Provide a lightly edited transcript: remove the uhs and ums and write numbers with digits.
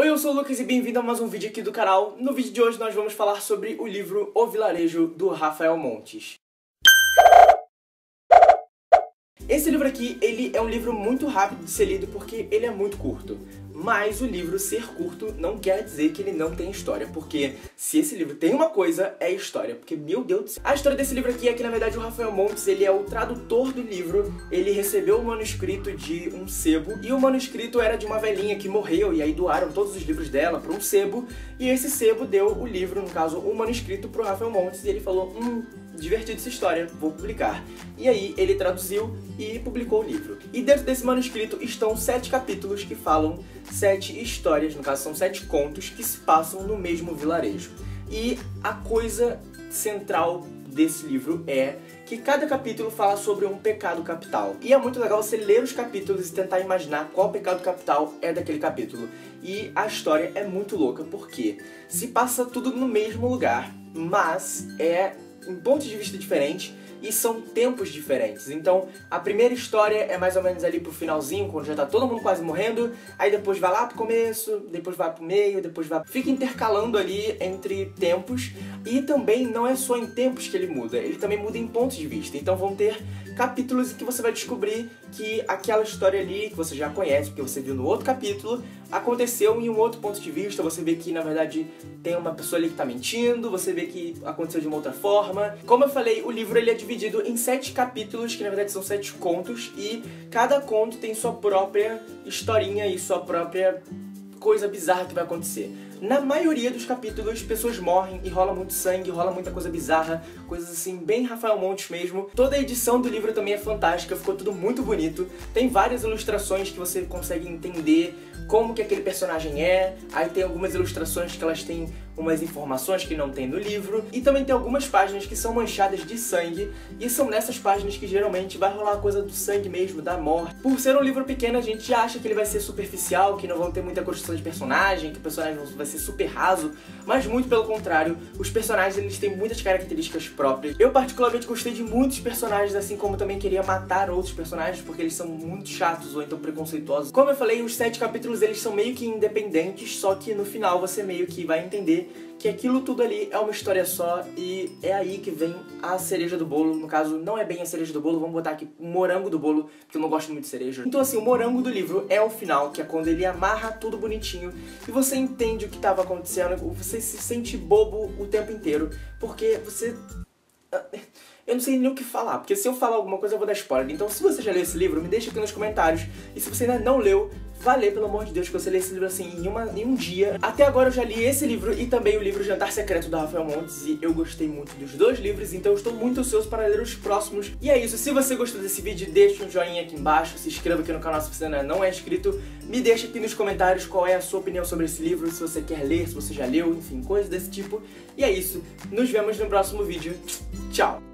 Oi, eu sou o Lucas e bem-vindo a mais um vídeo aqui do canal. No vídeo de hoje nós vamos falar sobre o livro O Vilarejo, do Raphael Montes. Esse livro aqui, ele é um livro muito rápido de ser lido porque ele é muito curto. Mas o livro ser curto não quer dizer que ele não tem história, porque se esse livro tem uma coisa, é história, porque, meu Deus do céu. A história desse livro aqui é que, na verdade, o Raphael Montes, ele é o tradutor do livro, ele recebeu o manuscrito de um sebo, e o manuscrito era de uma velhinha que morreu, e aí doaram todos os livros dela para um sebo, e esse sebo deu o livro, no caso, o manuscrito, pro Raphael Montes, e ele falou, divertida essa história, vou publicar. E aí ele traduziu e publicou o livro. E dentro desse manuscrito estão 7 capítulos que falam 7 histórias, no caso são 7 contos, que se passam no mesmo vilarejo. E a coisa central desse livro é que cada capítulo fala sobre um pecado capital. E é muito legal você ler os capítulos e tentar imaginar qual pecado capital é daquele capítulo. E a história é muito louca, porque se passa tudo no mesmo lugar, mas é em pontos de vista diferentes e são tempos diferentes. Então, a primeira história é mais ou menos ali pro finalzinho, quando já tá todo mundo quase morrendo, aí depois vai lá pro começo, depois vai pro meio, depois vai... Fica intercalando ali entre tempos, e também não é só em tempos que ele muda, ele também muda em pontos de vista. Então vão ter capítulos em que você vai descobrir que aquela história ali, que você já conhece, porque você viu no outro capítulo, aconteceu em um outro ponto de vista, você vê que, na verdade, tem uma pessoa ali que tá mentindo, você vê que aconteceu de uma outra forma. Como eu falei, o livro ele é dividido em 7 capítulos, que na verdade são 7 contos, e cada conto tem sua própria historinha e sua própria coisa bizarra que vai acontecer. Na maioria dos capítulos, pessoas morrem e rola muito sangue, rola muita coisa bizarra, coisas assim, bem Raphael Montes mesmo. Toda a edição do livro também é fantástica, ficou tudo muito bonito. Tem várias ilustrações que você consegue entender como que aquele personagem é, aí tem algumas ilustrações que elas têm umas informações que não tem no livro, e também tem algumas páginas que são manchadas de sangue, e são nessas páginas que geralmente vai rolar a coisa do sangue mesmo, da morte. Por ser um livro pequeno, a gente acha que ele vai ser superficial, que não vão ter muita construção de personagem, que o personagem vai ser super raso, mas muito pelo contrário, os personagens eles têm muitas características próprias. Eu particularmente gostei de muitos personagens, assim como também queria matar outros personagens, porque eles são muito chatos ou então preconceituosos. Como eu falei, os 7 capítulos eles são meio que independentes, só que no final você meio que vai entender que aquilo tudo ali é uma história só, e é aí que vem a cereja do bolo. No caso, não é bem a cereja do bolo, vamos botar aqui o morango do bolo, porque eu não gosto muito de cereja. Então assim, o morango do livro é o final, que é quando ele amarra tudo bonitinho e você entende o que estava acontecendo, você se sente bobo o tempo inteiro, porque você... Eu não sei nem o que falar, porque se eu falar alguma coisa eu vou dar spoiler. Então se você já leu esse livro, me deixa aqui nos comentários, e se você ainda não leu, vai ler, pelo amor de Deus, que você lê esse livro assim em um dia. Até agora eu já li esse livro e também o livro Jantar Secreto, do Raphael Montes, e eu gostei muito dos 2 livros, então eu estou muito ansioso para ler os próximos. E é isso, se você gostou desse vídeo, deixa um joinha aqui embaixo, se inscreva aqui no canal se você ainda não é inscrito, me deixa aqui nos comentários qual é a sua opinião sobre esse livro, se você quer ler, se você já leu, enfim, coisas desse tipo. E é isso, nos vemos no próximo vídeo, tchau!